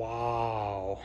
Wow.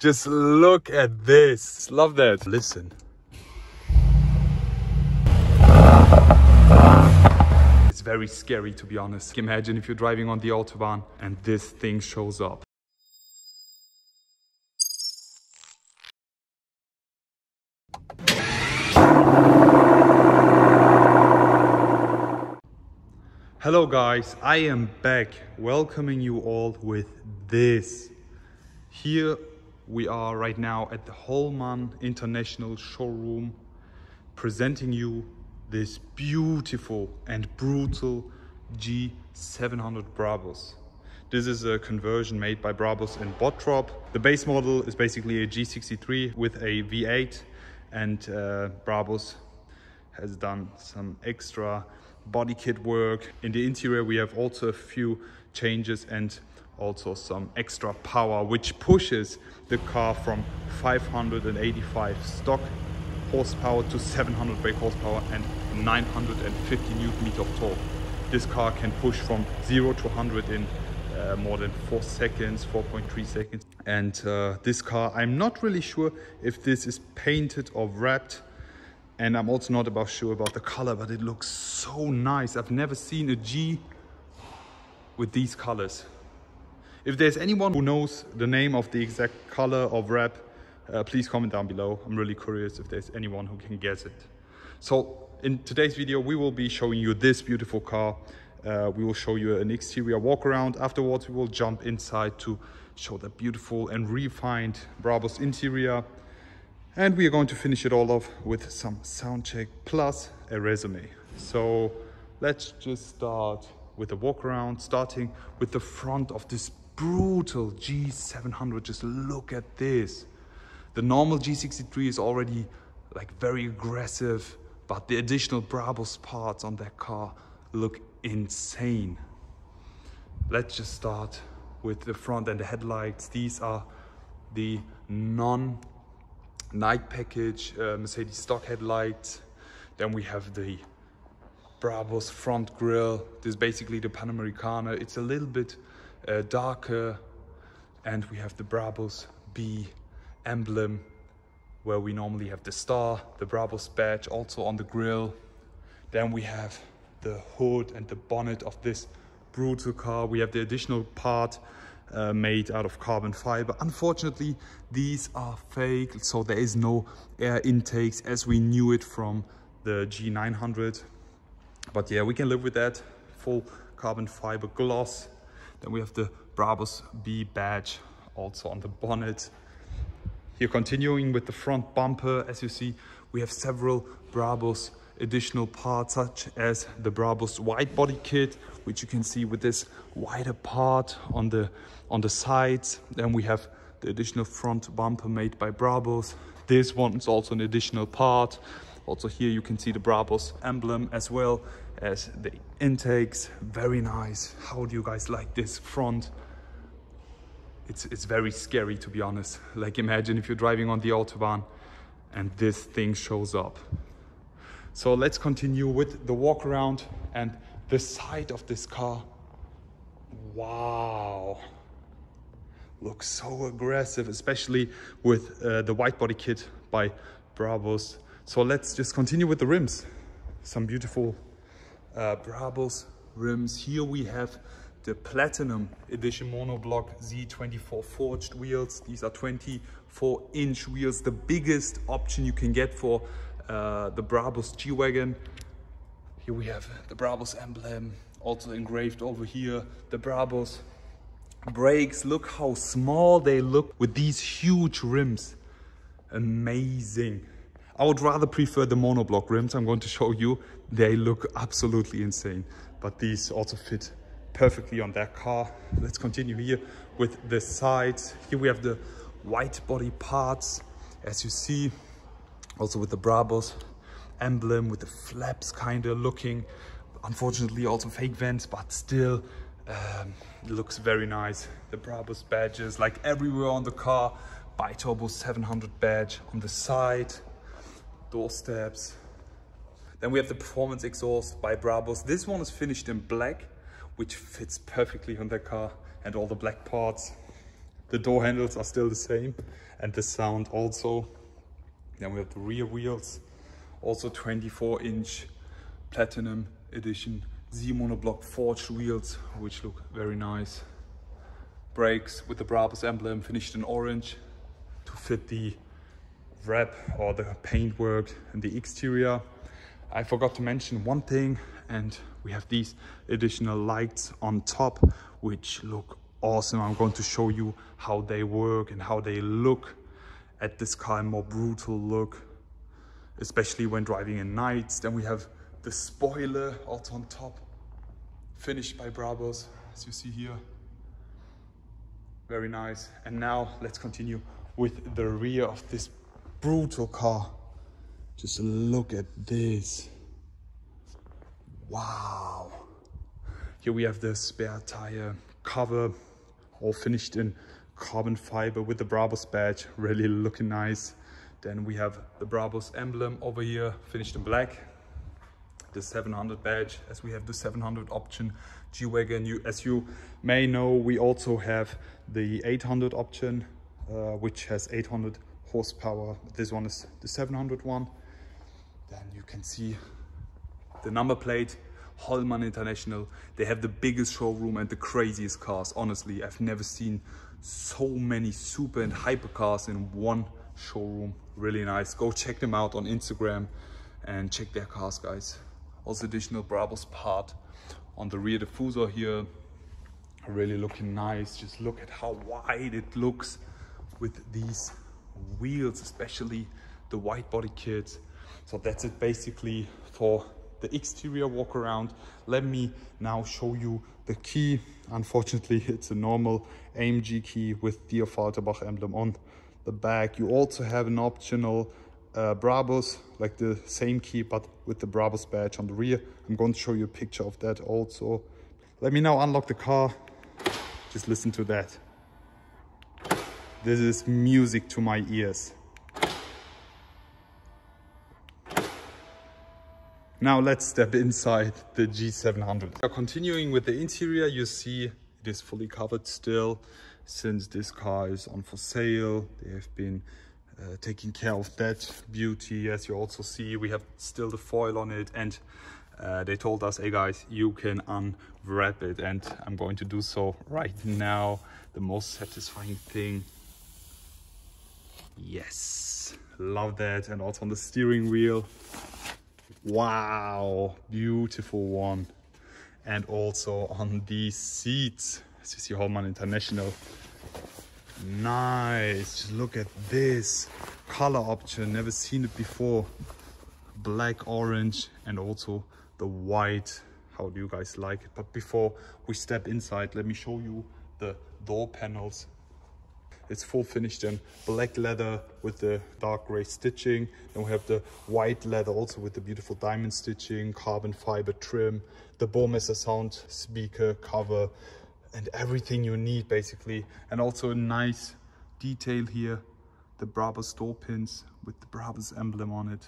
Just look at this. Love that. Listen. It's very scary, to be honest. Imagine if you're driving on the Autobahn and this thing shows up. Hello guys, I am back, welcoming you all with this. Here we are right now at the Holman International showroom, presenting you this beautiful and brutal G700 Brabus. This is a conversion made by Brabus in Bottrop. The base model is basically a G63 with a V8, and Brabus has done some extra body kit work. In the interior we have also a few changes and also some extra power, which pushes the car from 585 stock horsepower to 700 brake horsepower and 950 Nm of torque. This car can push from 0 to 100 in more than 4 seconds, 4.3 seconds. And this car, I'm not really sure if this is painted or wrapped, and I'm also not about sure about the color, but it looks so nice. I've never seen a G with these colors. If there's anyone who knows the name of the exact color of wrap, please comment down below. I'm really curious if there's anyone who can guess it. So in today's video, we will be showing you this beautiful car. We will show you an exterior walk around. Afterwards, we will jump inside to show the beautiful and refined Brabus interior. And we are going to finish it all off with some sound check plus a resume. So let's just start with a walk around, starting with the front of this brutal G700. Just look at this. The normal G63 is already like very aggressive, but the additional Brabus parts on that car look insane. Let's just start with the front and the headlights. These are the non-night package Mercedes stock headlights. Then we have the Brabus front grille. This is basically the Panamericana. It's a little bit darker, and we have the Brabus B emblem, where we normally have the star, the Brabus badge also on the grille. Then we have the hood and the bonnet of this brutal car. We have the additional part made out of carbon fiber. Unfortunately, these are fake, so there is no air intakes as we knew it from the G900, but yeah, we can live with that. Full carbon fiber gloss. Then we have the Brabus B badge also on the bonnet. Here, continuing with the front bumper, as you see, we have several Brabus additional parts, such as the Brabus wide body kit, which you can see with this wider part on the sides. Then we have the additional front bumper made by Brabus. This one is also an additional part. Also here you can see the Brabus emblem as well as the intakes. Very nice. How do you guys like this front? It's very scary, to be honest. Like, imagine if you're driving on the Autobahn and this thing shows up. So let's continue with the walk around and the side of this car. Wow. Looks so aggressive, especially with the white body kit by Brabus. So let's just continue with the rims. Some beautiful Brabus rims. Here we have the Platinum Edition Monoblock Z24 forged wheels. These are 24-inch wheels, the biggest option you can get for the Brabus G-Wagon. Here we have the Brabus emblem, also engraved over here. The Brabus brakes, look how small they look with these huge rims. Amazing. I would rather prefer the monoblock rims I'm going to show you. They look absolutely insane, but these also fit perfectly on that car. Let's continue here with the sides. Here we have the white body parts, as you see, also with the Brabus emblem, with the flaps kind of looking, unfortunately also fake vents, but still It looks very nice. The Brabus badges, like everywhere on the car. Biturbo 700 badge on the side, door steps. Then we have the performance exhaust by Brabus. This one is finished in black, which fits perfectly on their car, and all the black parts. The door handles are still the same, and the sound also. Then we have the rear wheels, also 24-inch Platinum Edition Z Monoblock forged wheels, which look very nice. Brakes with the Brabus emblem finished in orange to fit the wrap or the paintwork and the exterior. I forgot to mention one thing, and we have these additional lights on top, which look awesome. I'm going to show you how they work and how they look at this car, a more brutal look, especially when driving in nights. Then we have the spoiler also on top, finished by Brabus, as you see here. Very nice. And now let's continue with the rear of this brutal car. Just look at this. Wow. Here we have the spare tire cover, all finished in carbon fiber with the Brabus badge, really looking nice. Then we have the Brabus emblem over here, finished in black. The 700 badge, as we have the 700 option G-Wagon. As you may know, we also have the 800 option, which has 800 horsepower. This one is the 700 one. Then you can see the number plate, Holman International. They have the biggest showroom and the craziest cars. Honestly, I've never seen so many super and hyper cars in one showroom. Really nice. Go check them out on Instagram and check their cars, guys. Also additional Brabus part on the rear diffuser here, really looking nice. Just look at how wide it looks with these wheels, especially the wide body kit. So that's it basically for the exterior walk around. Let me now show you the key. Unfortunately, it's a normal AMG key with the Affalterbach emblem on the back. You also have an optional Brabus, like the same key, but with the Brabus badge on the rear. I'm going to show you a picture of that also. Let me now unlock the car. Just listen to that. This is music to my ears. Now let's step inside the G700. So continuing with the interior, you see it is fully covered still, since this car is on for sale. They have been taking care of that beauty. As you also see, we have still the foil on it, and they told us, hey guys, you can unwrap it, and I'm going to do so right now. The most satisfying thing. Yes, love that. And also on the steering wheel. Wow, beautiful one. And also on these seats, as you see, Holman International. Nice. Just look at this color option, never seen it before. Black, orange, and also the white. How do you guys like it? But before we step inside, let me show you the door panels. It's full finished in black leather with the dark gray stitching. Then we have the white leather also with the beautiful diamond stitching, carbon fiber trim, the Burmester sound speaker cover, and everything you need basically. And also a nice detail here, the Brabus door pins with the Brabus emblem on it.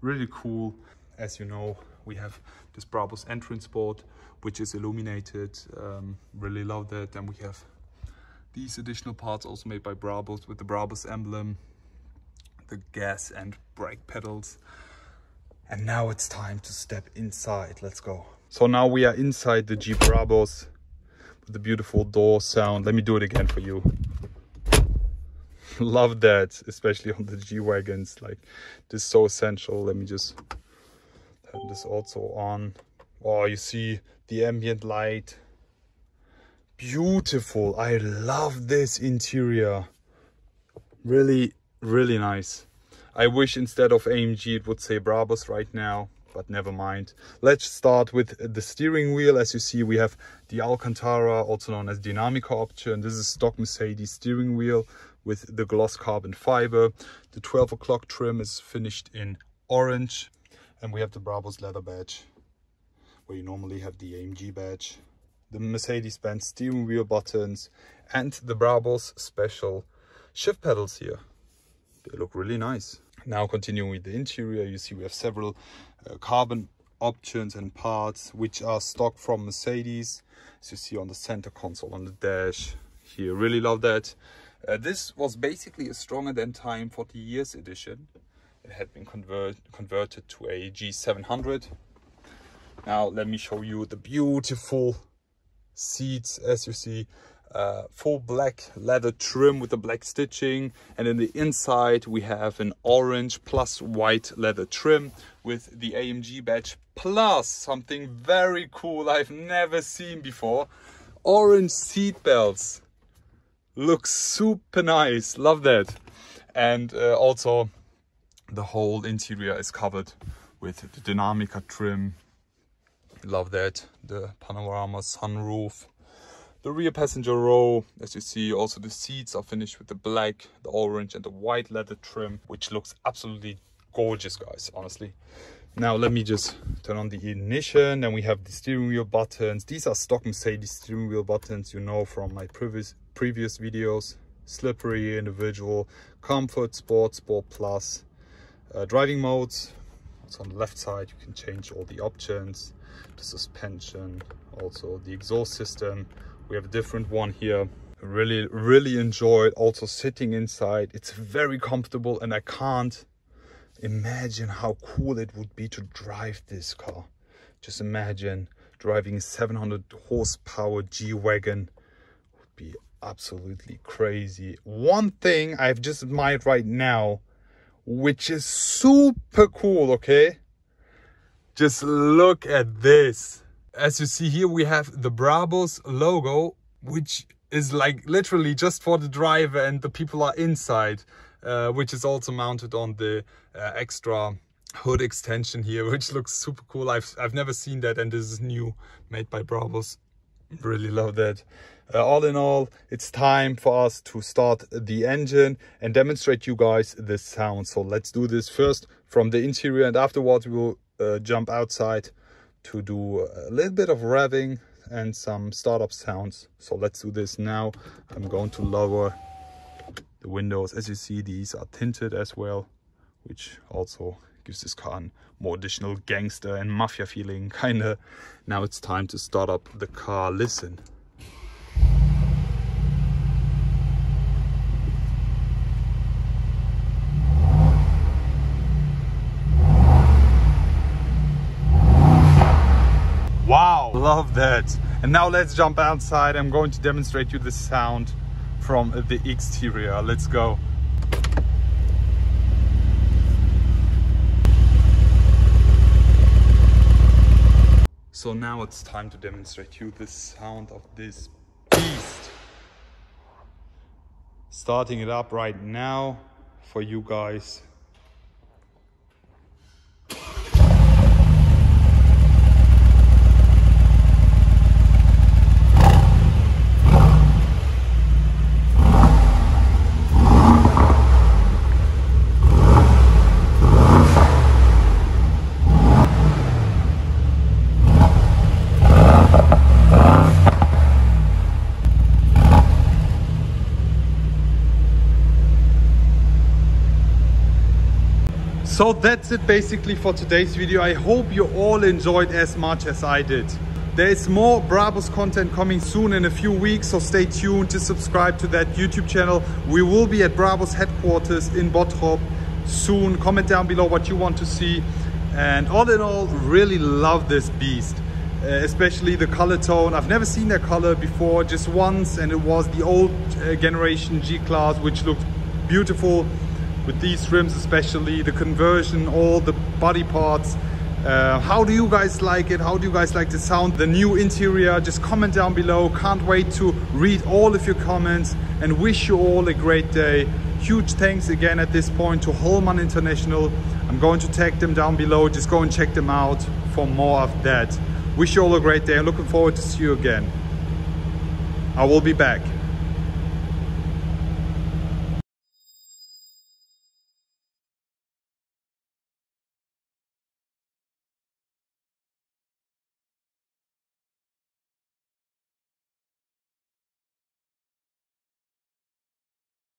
Really cool. As you know, we have this Brabus entrance board, which is illuminated. Really love that. And we have these additional parts also made by Brabus with the Brabus emblem, the gas and brake pedals. And now it's time to step inside. Let's go. So now we are inside the Jeep Brabus. The beautiful door sound. Let me do it again for you. Love that, especially on the G-Wagons. Like, this is so essential. Let me just turn this also on. Oh, you see the ambient light. Beautiful. I love this interior. Really, really nice. I wish instead of AMG it would say Brabus right now. But never mind. Let's start with the steering wheel. As you see, we have the Alcantara, also known as Dynamica option. This is stock Mercedes steering wheel with the gloss carbon fiber. The 12 o'clock trim is finished in orange. And we have the Brabus leather badge, where you normally have the AMG badge. the Mercedes Benz steering wheel buttons, and the Brabus special shift pedals here. They look really nice. Now continuing with the interior, you see we have several carbon options and parts which are stock from Mercedes, as you see on the center console, on the dash here. Really love that. This was basically a stronger than time 40 years edition. It had been converted to a G700. Now let me show you the beautiful seats. As you see, full black leather trim with the black stitching, and in the inside we have an orange plus white leather trim with the AMG badge, plus something very cool I've never seen before, orange seat belts. Looks super nice, love that. And also the whole interior is covered with the Dynamica trim, love that. The panorama sunroof, the rear passenger row, as you see. Also the seats are finished with the black, the orange and the white leather trim, which looks absolutely gorgeous, guys, honestly. Now let me just turn on the ignition, and we have the steering wheel buttons. These are stock Mercedes steering wheel buttons, you know, from my previous videos. Slippery, individual, comfort, sport, sport plus, driving modes. Also on the left side you can change all the options, the suspension, also the exhaust system. We have a different one here. Really enjoyed also sitting inside. It's very comfortable, and I can't imagine how cool it would be to drive this car. Just imagine driving a 700 horsepower G-Wagon. Would be absolutely crazy. One thing I've just admired right now, which is super cool, okay? Just look at this. As you see here, we have the Brabus logo, which is like literally just for the driver and the people are inside, which is also mounted on the extra hood extension here, which looks super cool. I've never seen that, and this is new, made by Brabus. Really love that. All in all, it's time for us to start the engine and demonstrate you guys the sound. So let's do this first from the interior, and afterwards we will jump outside to do a little bit of revving and some startup sounds. So let's do this now. I'm going to lower the windows. As you see, these are tinted as well, which also gives this car a more additional gangster and mafia feeling, kinda. Now it's time to start up the car. Listen. Wow, love that. And now let's jump outside. I'm going to demonstrate you the sound from the exterior. Let's go. So now it's time to demonstrate you the sound of this beast. Starting it up right now for you guys. So that's it basically for today's video. I hope you all enjoyed as much as I did. There is more Brabus content coming soon in a few weeks, so stay tuned to subscribe to that YouTube channel. We will be at Brabus headquarters in Bottrop soon. Comment down below what you want to see. And all in all, really love this beast, especially the color tone. I've never seen that color before, just once, and it was the old generation G-Class, which looked beautiful. With these rims especially, the conversion, all the body parts. How do you guys like it? How do you guys like the sound, the new interior? Just comment down below. Can't wait to read all of your comments, and wish you all a great day. Huge thanks again at this point to Holman International. I'm going to tag them down below. Just go and check them out for more of that. Wish you all a great day. I'm looking forward to see you again. I will be back.